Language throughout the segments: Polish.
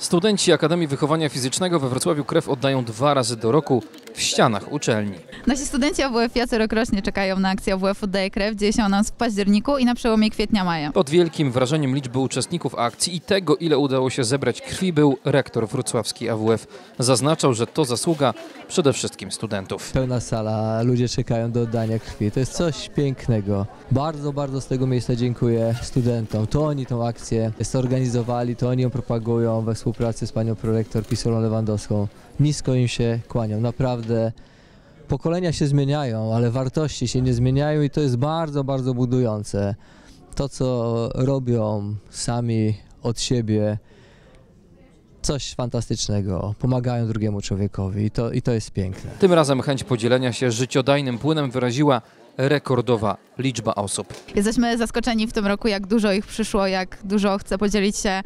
Studenci Akademii Wychowania Fizycznego we Wrocławiu krew oddają 2 razy do roku w ścianach uczelni. Nasi studenci AWF-ia corocznie czekają na akcję AWF Oddaje Krew. Dzieje się ona w październiku i na przełomie kwietnia-maja. Pod wielkim wrażeniem liczby uczestników akcji i tego, ile udało się zebrać krwi, był rektor wrocławski AWF. Zaznaczał, że to zasługa przede wszystkim studentów. Pełna sala, ludzie czekają do oddania krwi. To jest coś pięknego. Bardzo, bardzo z tego miejsca dziękuję studentom. To oni tę akcję zorganizowali, to oni ją propagują we współpracy z panią prorektor Pisolą Lewandowską. Nisko im się kłaniam, naprawdę. Pokolenia się zmieniają, ale wartości się nie zmieniają i to jest bardzo, bardzo budujące. To, co robią sami od siebie, coś fantastycznego, pomagają drugiemu człowiekowi i to jest piękne. Tym razem chęć podzielenia się życiodajnym płynem wyraziła rekordowa liczba osób. Jesteśmy zaskoczeni w tym roku, jak dużo ich przyszło, jak dużo chce podzielić się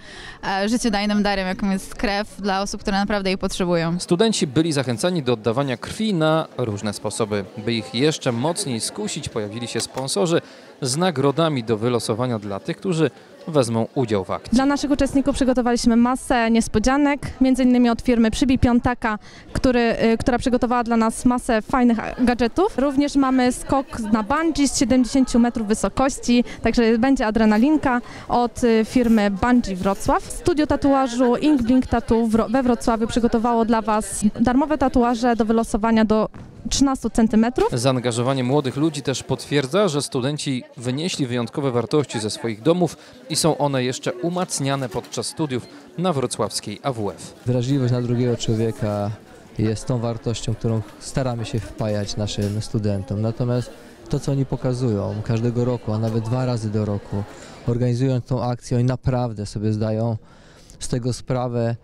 życiodajnym darem, jakim jest krew, dla osób, które naprawdę jej potrzebują. Studenci byli zachęcani do oddawania krwi na różne sposoby. By ich jeszcze mocniej skusić, pojawili się sponsorzy z nagrodami do wylosowania dla tych, którzy wezmą udział w akcji. Dla naszych uczestników przygotowaliśmy masę niespodzianek, m.in. od firmy Przybi Piątaka, która przygotowała dla nas masę fajnych gadżetów. Również mamy skok na bungee z 70 metrów wysokości, także będzie adrenalinka od firmy Bungee Wrocław. Studio tatuażu Ink Blink Tattoo we Wrocławiu przygotowało dla Was darmowe tatuaże do wylosowania do 13 cm. Zaangażowanie młodych ludzi też potwierdza, że studenci wynieśli wyjątkowe wartości ze swoich domów i są one jeszcze umacniane podczas studiów na wrocławskiej AWF. Wrażliwość na drugiego człowieka jest tą wartością, którą staramy się wpajać naszym studentom. Natomiast to, co oni pokazują każdego roku, a nawet 2 razy do roku, organizując tą akcję, oni naprawdę sobie zdają z tego sprawę,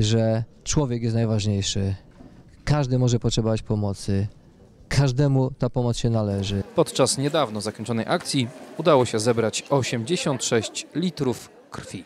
że człowiek jest najważniejszy. Każdy może potrzebować pomocy, każdemu ta pomoc się należy. Podczas niedawno zakończonej akcji udało się zebrać 86 litrów krwi.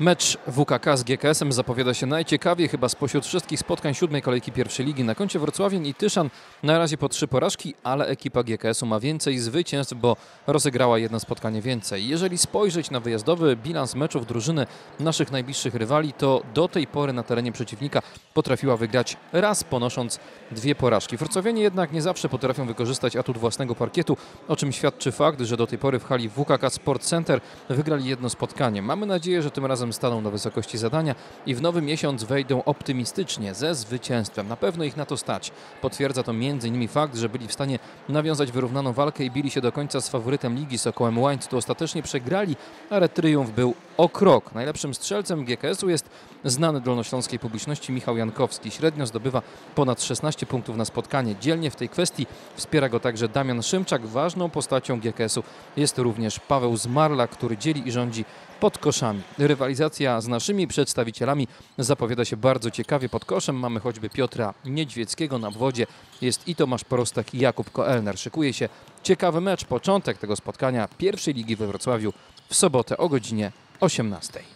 Mecz WKK z GKS-em zapowiada się najciekawiej chyba spośród wszystkich spotkań 7. kolejki pierwszej ligi. Na koncie wrocławian i Tyszan na razie po 3 porażki, ale ekipa GKS-u ma więcej zwycięstw, bo rozegrała jedno spotkanie więcej. Jeżeli spojrzeć na wyjazdowy bilans meczów drużyny naszych najbliższych rywali, to do tej pory na terenie przeciwnika potrafiła wygrać raz, ponosząc 2 porażki. Wrocławianie jednak nie zawsze potrafią wykorzystać atut własnego parkietu, o czym świadczy fakt, że do tej pory w hali WKK Sport Center wygrali jedno spotkanie. Mamy nadzieję, że tym razem staną na wysokości zadania i w nowy miesiąc wejdą optymistycznie ze zwycięstwem. Na pewno ich na to stać. Potwierdza to m.in. fakt, że byli w stanie nawiązać wyrównaną walkę i bili się do końca z faworytem ligi Sokołem Ańcu. To ostatecznie przegrali, ale triumf był o krok. Najlepszym strzelcem GKS-u jest znany dolnośląskiej publiczności Michał Jankowski. Średnio zdobywa ponad 16 punktów na spotkanie. Dzielnie w tej kwestii wspiera go także Damian Szymczak. Ważną postacią GKS-u jest również Paweł Zmarla, który dzieli i rządzi pod koszami. Rywalizacja z naszymi przedstawicielami zapowiada się bardzo ciekawie. Pod koszem mamy choćby Piotra Niedźwieckiego, na obwodzie jest i Tomasz Prostak, i Jakub Koelner. Szykuje się ciekawy mecz. Początek tego spotkania pierwszej ligi we Wrocławiu w sobotę o godzinie 18:00.